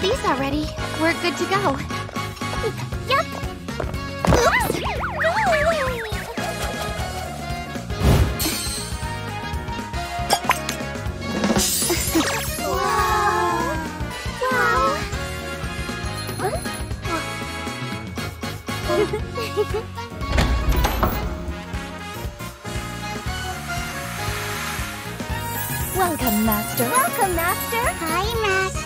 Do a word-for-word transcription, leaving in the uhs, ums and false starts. with these already, we're good to go. Yep. Oops! No! Wow! Wow! Huh? Welcome, Master. Welcome, Master. Hi, Master.